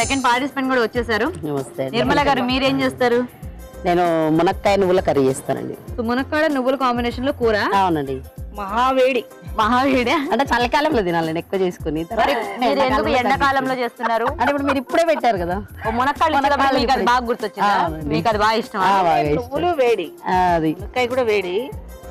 Second participant కూడా వచ్చేసారు. నమస్తే నిర్మల గారు, మీరు ఏం చేస్తారు? నేను మునక్కాయ నువ్వుల కర్రీ చేస్తానండి. మునక్కాయ నువ్వుల కాంబినేషన్ లో కూర. అవునండి. మహావేడి మహావేడి అంటే చలికాలంలో తినాలండి, ఎక్కువ చేసుకుని. ఎందుకు ఎండాకాలంలో చేస్తున్నారు అంటే ఇప్పుడు మీరు ఇప్పుడే పెట్టారు కదా మునక్కాయలు, బాగా గుర్తొచ్చింది మీకు, అది బాగా ఇష్టం. నువ్వులు వేడి, అది మునక్కాయ కూడా వేడి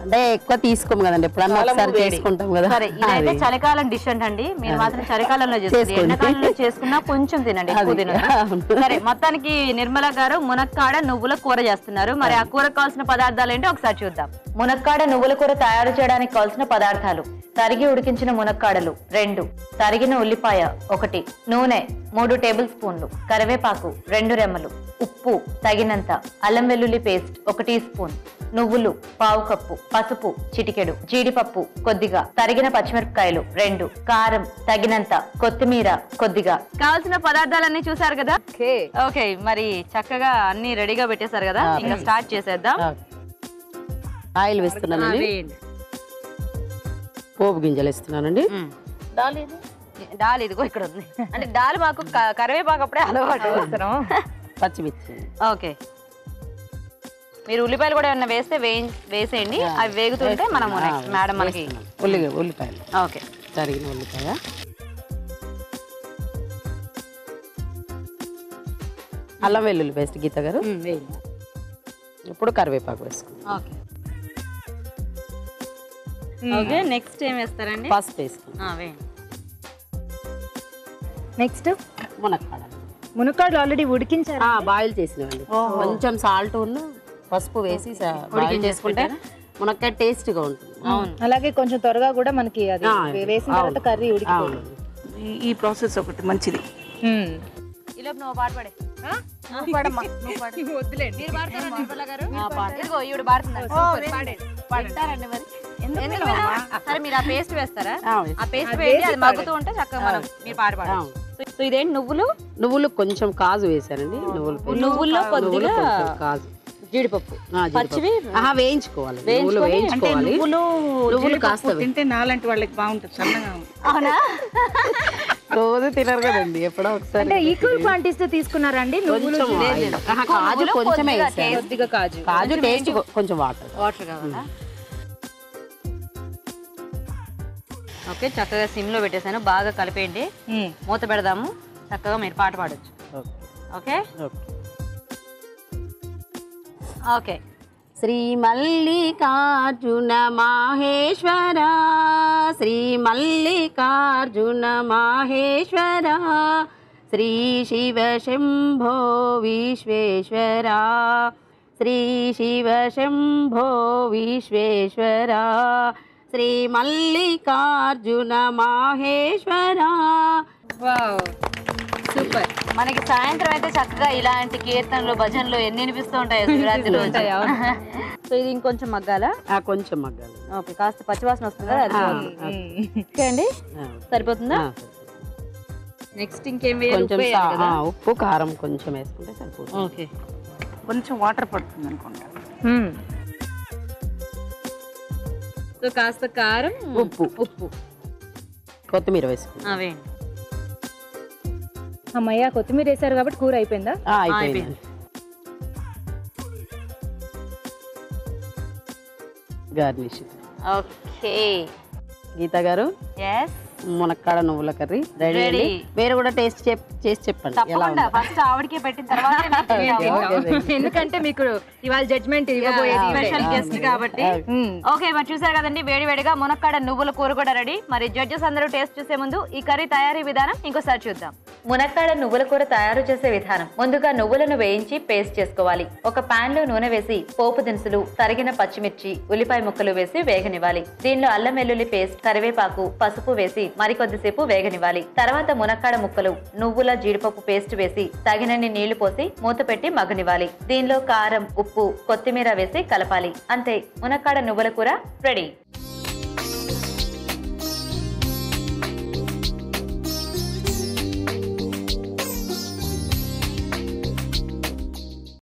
అంటే ఎక్కువ తీసుకోము కదండి, ఎప్పుడన్నా ఒకసారి చేసుకుంటాం కదా. సరే, ఇదైతే చలికాలం డిష్ అంటండి, మీరు మాత్రం చలికాలంలో చేసుకోండి, ఎండాకాలంలో చేసుకున్నా కొంచెం తినండి, ఎక్కువ తినండి. సరే, మొత్తానికి నిర్మల గారు మునక్కాడ నువ్వుల కూర చేస్తున్నారు. మరి ఆ కూరకు కావాల్సిన పదార్థాలు ఏంటో ఒకసారి చూద్దాం. మునక్కాడ నువ్వుల కూర తయారు చేయడానికి కావాల్సిన పదార్థాలు: తరిగి ఉడికించిన మునక్కాడలు 2, తరిగిన ఉల్లిపాయ 1, నూనె 3 టేబుల్ స్పూన్లు, కరివేపాకు 2 రెమ్మలు, ఉప్పు తగినంత, అల్లం వెల్లుల్లి పేస్ట్ 1 టీ స్పూన్, నువ్వులు 1/2 కప్పు, పసుపు చిటికెడు, జీడిపప్పు కొద్దిగా, తరిగిన పచ్చిమిరపకాయలు 2, కారం తగినంత, కొత్తిమీర కొద్దిగా. కావాల్సిన పదార్థాలన్నీ చూసారు కదా. ఓకే, మరి చక్కగా అన్ని రెడీగా పెట్టేశారు కదా, ఇంకా స్టార్ట్ చేసేద్దాం. ఆయిల్ వేస్తున్నానండి, పోపు గింజలు వేస్తున్నానండి. డాల్ ఇదిగో ఇక్కడ ఉంది. అంటే డాల్ మాకు కరివేపాకు అప్పుడే అలవాటు వస్తున్నాం. పచ్చిమిర్చి. ఓకే, మీరు ఉల్లిపాయలు కూడా ఏమైనా వేస్తే వేసేయండి, అవి వేగుతుంటే మనం మేడం మనకి ఉల్లిపాయలు. ఓకే, తరిగిన ఉల్లిపాయ, అల్లం వెల్లుల్లి పేస్ట్ గీత గారు. ఇప్పుడు కరివేపాకు వేసుకుందాం. ఓకే, నెక్స్ట్ ఏం వేస్తారండి? పసుపు వేస్తాం. నెక్స్ట్ మునక్కాడ. మునక్కాడలు ఆల్రెడీ ఉడికించారు, బాయిల్ చేసినవండి. కొంచెం సాల్ట్ ఉన్న పసుపు వేసి ఉడికించేసుకుంటే మునక్కాయ టేస్ట్ గా ఉంటుంది. అలాగే కొంచెం త్వరగా కూడా మనకి అది వేసిన తర్వాత కర్రీ ఉడికిపోతుంది. ఈ ప్రాసెస్ ఒకటి మంచిది. ఇలా నువ్వు పాట పడే నువ్వులు కొంచెం కాజు వేసానండి. నువ్వుల్లో కొద్దిగా కాజు, జీడిపప్పు, పచ్చివి వేయించుకోవాలి. నువ్వులు కాస్త తింటే నాలంటి వాళ్ళకి బాగుంటుంది, సన్నగా ఉంటుంది. అవునా, రోజు తినరు కదండి, ఎప్పుడో ఒకసారి. ఈక్వల్ క్వాంటిటీస్ తో తీసుకున్నారా అండి? కాజు కొంచెమే, కాజు టేస్ట్, కొంచెం వాటర్ వాటర్ కావాలా? ఓకే, చక్కగా సిమ్ లో పెట్టేసాను, బాగా కలిపేయండి. మూత పెడదాము, చక్కగా మీరు పాట పాడొచ్చు. Okay okay. Shri Mallikarjuna Maheshwara, Shri Mallikarjuna Maheshwara, Shri Shiva Shambho Vishweshwara, Shri Shiva Shambho Vishweshwara, Shri Mallikarjuna Maheshwara. Super. మనకి సాయంత్రం అయితే చక్కగా ఇలాంటి కీర్తనలు, భజనలు ఎన్ని వినిపిస్తూ ఉంటాయో శివరాత్రిలో. సో ఇది ఇంకొంచెం మగ్గాలా? కొంచెం మగ్గాలి. ఓకే, కాస్త పచ్చివాసన వస్తుంది కదా, ఓకే అండి, సరిపోతుందా? నెక్స్ట్ ఇంకేం వేయాలి? ఉప్పు కారం కొంచెం వేసుకుంటే సరిపోతుంది. ఓకే, కొంచెం వాటర్ పడుతుంది అనుకుంటా. సో కాస్త కారం, ఉప్పు, కొత్తిమీర వేసుకుంటాం. అవేండి, అమ్మయ్య కొత్తిమీర వేసారు కాబట్టి కూర అయిపోయిందా? అయిపోయింది. గార్నిష్. ఓకే గీత గారు, మునక్కాడ నువ్వుల కర్రీ రెడీ. మీరు కూడా టేస్ట్ చేసి చెప్పండి. ఫస్ట్ ఆవిడకే పెట్టిన తర్వాత, ఎందుకంటే మీకు ఇవాళ జడ్జ్మెంట్ ఇవ్వబోయేది స్పెషల్ గెస్ట్ కాబట్టి. ఓకే, మరి చూసారు కదండి, వేడివేడిగా మునక్కాడ నువ్వుల కూర కూడా రెడీ. మరి జడ్జెస్ అందరూ టేస్ట్ చేసే ముందు ఈ కర్రీ తయారీ విధానం ఇంకోసారి చూద్దాం. మునక్కాడ నువ్వుల కూర తయారు చేసే విధానం: ముందుగా నువ్వులను వేయించి పేస్ట్ చేసుకోవాలి. ఒక పాన్ లో నూనె వేసి పోపు దినుసులు, తరిగిన పచ్చిమిర్చి, ఉల్లిపాయ ముక్కలు వేసి వేగనివ్వాలి. దీనిలో అల్లం వెల్లుల్లి పేస్ట్, కరివేపాకు, పసుపు వేసి మరికొద్దిసేపు వేగనివ్వాలి. తర్వాత మునక్కాడ ముక్కలు, నువ్వుల, జీడిపప్పు పేస్ట్ వేసి తగినన్ని నీళ్లు పోసి మూత పెట్టి మగ్గనివ్వాలి. దీనిలో కారం, ఉప్పు, కొత్తిమీర వేసి కలపాలి. అంతే, మునక్కాడ నువ్వుల కూర రెడీ.